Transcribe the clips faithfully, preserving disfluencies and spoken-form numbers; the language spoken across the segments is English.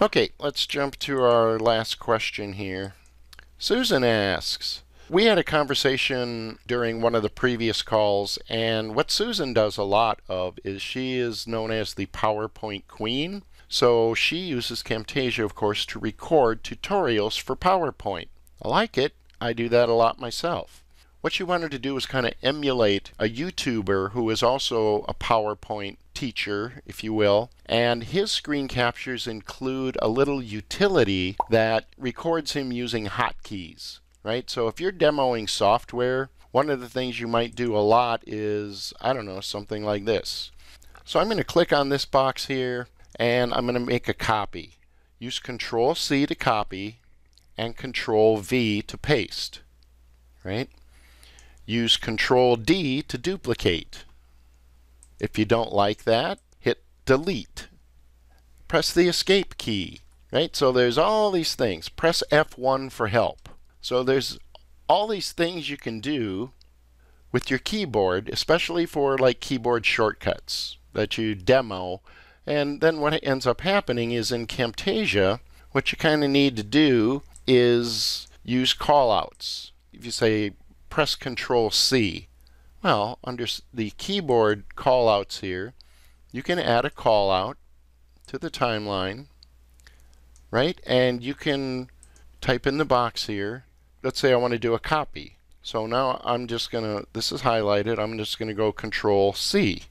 Okay, let's jump to our last question here. Susan asks, we had a conversation during one of the previous calls, and what Susan does a lot of is she is known as the PowerPoint Queen. So she uses Camtasia, of course, to record tutorials for PowerPoint. I like it. I do that a lot myself. What she wanted to do was kind of emulate a YouTuber who is also a PowerPoint teacher, if you will, and his screen captures include a little utility that records him using hotkeys, right? So if you're demoing software, one of the things you might do a lot is, I don't know, something like this. So I'm going to click on this box here, and I'm going to make a copy. Use Control C to copy and Control V to paste, right? Use Control D to duplicate. If you don't like that, hit delete. Press the escape key, right? So there's all these things. Press F one for help. So there's all these things you can do with your keyboard, especially for like keyboard shortcuts that you demo. And then what ends up happening is in Camtasia, what you kind of need to do is use callouts. If you say, press Control C. Well, under the keyboard callouts here, you can add a callout to the timeline, right? And you can type in the box here. Let's say I want to do a copy. So now I'm just going to, this is highlighted, I'm just going to go Control C,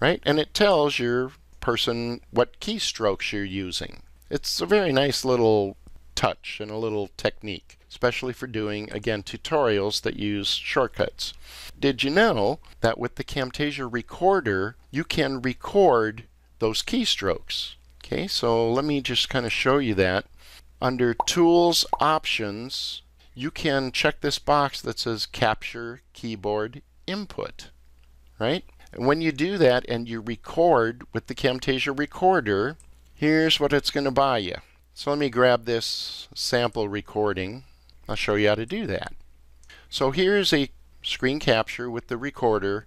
right? And it tells your person what keystrokes you're using. It's a very nice little touch and a little technique, especially for doing, again, tutorials that use shortcuts. Did you know that with the Camtasia recorder, you can record those keystrokes? Okay, so let me just kind of show you that. Under Tools, Options, you can check this box that says Capture Keyboard Input, right? And when you do that and you record with the Camtasia recorder, here's what it's going to buy you. So let me grab this sample recording. I'll show you how to do that. So here's a screen capture with the recorder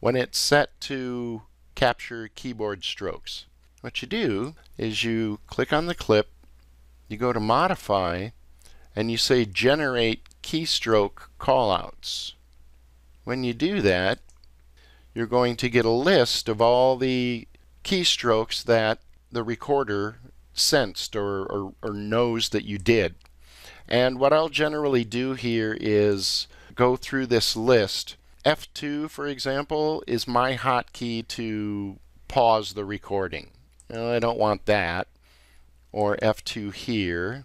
when it's set to capture keyboard strokes. What you do is you click on the clip, you go to Modify, and you say Generate Keystroke Callouts. When you do that, you're going to get a list of all the keystrokes that the recorder sensed or, or, or knows that you did. And what I'll generally do here is go through this list. F two, for example, is my hotkey to pause the recording. Now, I don't want that. Or F two here.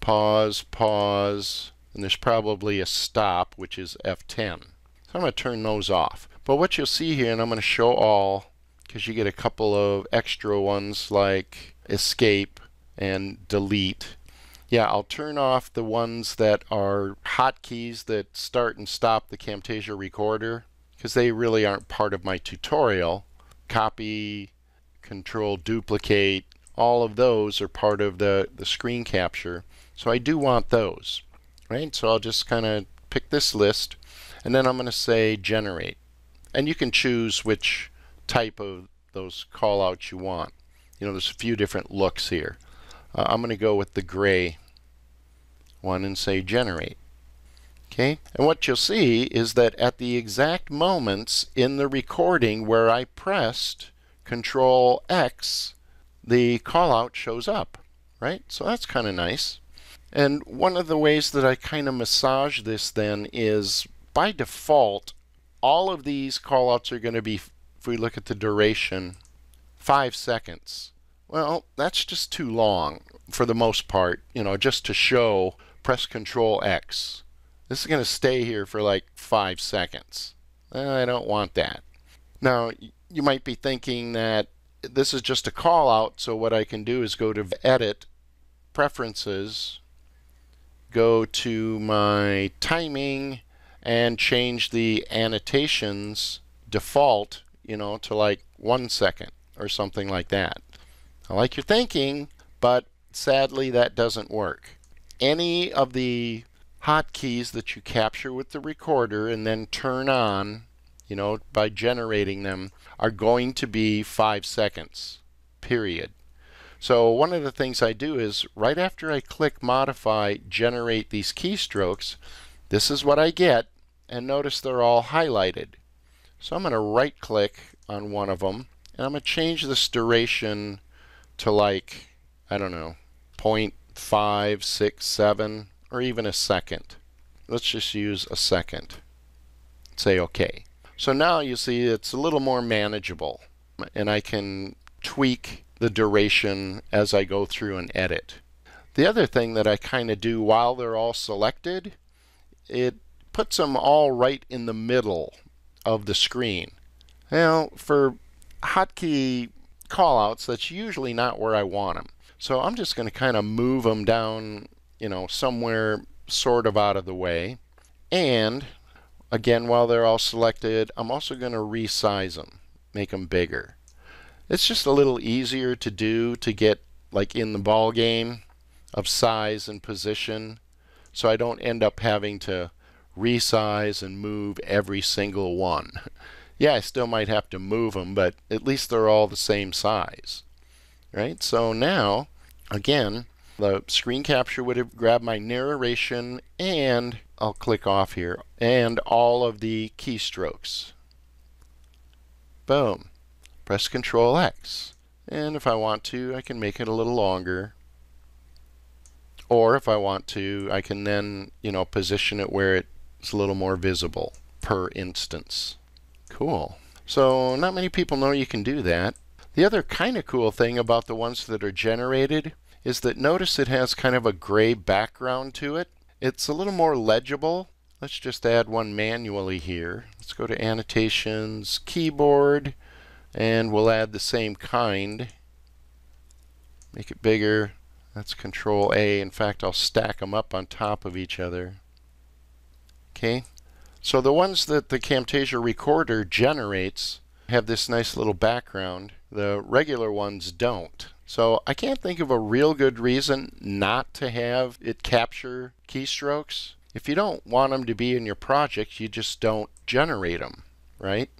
Pause, pause, and there's probably a stop, which is F ten. So I'm going to turn those off. But what you'll see here, and I'm going to show all, because you get a couple of extra ones like escape and delete. Yeah, I'll turn off the ones that are hotkeys that start and stop the Camtasia recorder, because they really aren't part of my tutorial. Copy, control, duplicate, all of those are part of the, the screen capture. So I do want those, right? So I'll just kind of pick this list, and then I'm going to say generate. And you can choose which type of those callouts you want. You know, there's a few different looks here. Uh, I'm going to go with the gray one and say generate. Okay, and what you'll see is that at the exact moments in the recording where I pressed Control X, the callout shows up, right? So that's kind of nice. And one of the ways that I kind of massage this then is by default, all of these callouts are going to be, if we look at the duration, five seconds. Well, that's just too long for the most part, you know, just to show, press Control X. This is going to stay here for like five seconds. I don't want that. Now, you might be thinking that this is just a call out, so what I can do is go to Edit, Preferences, go to my timing, and change the annotations default, you know, to like one second or something like that. I like your thinking, but sadly that doesn't work. Any of the hotkeys that you capture with the recorder and then turn on, you know, by generating them, are going to be five seconds, period. So one of the things I do is right after I click modify, generate these keystrokes, this is what I get, and notice they're all highlighted. So I'm going to right click on one of them and I'm going to change this duration to, like, I don't know, zero point five six seven or even a second. Let's just use a second. Say OK. So now you see it's a little more manageable, and I can tweak the duration as I go through and edit. The other thing that I kind of do while they're all selected, it puts them all right in the middle of the screen. Now, for hotkey callouts, that's usually not where I want them. So I'm just going to kind of move them down, you know, somewhere sort of out of the way. And again, while they're all selected, I'm also going to resize them, make them bigger. It's just a little easier to do to get, like, in the ball game of size and position, so I don't end up having to resize and move every single one. Yeah, I still might have to move them, but at least they're all the same size. Right? So now, again, the screen capture would have grabbed my narration, and I'll click off here, and all of the keystrokes. Boom. Press Control X, and if I want to, I can make it a little longer, or if I want to, I can then, you know, position it where it's a little more visible per instance. Cool. So not many people know you can do that. The other kind of cool thing about the ones that are generated is that notice it has kind of a gray background to it. It's a little more legible. Let's just add one manually here. Let's go to Annotations, Keyboard, and we'll add the same kind. Make it bigger. That's Control A. In fact, I'll stack them up on top of each other. Okay. So the ones that the Camtasia recorder generates have this nice little background. The regular ones don't. So I can't think of a real good reason not to have it capture keystrokes. If you don't want them to be in your project, you just don't generate them, right?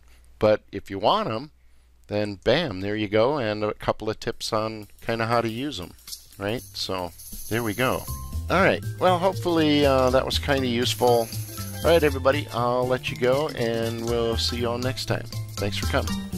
But if you want them, then bam, there you go, and a couple of tips on kind of how to use them, right? So there we go. All right, well, hopefully uh, that was kind of useful. All right, everybody, I'll let you go, and we'll see you all next time. Thanks for coming.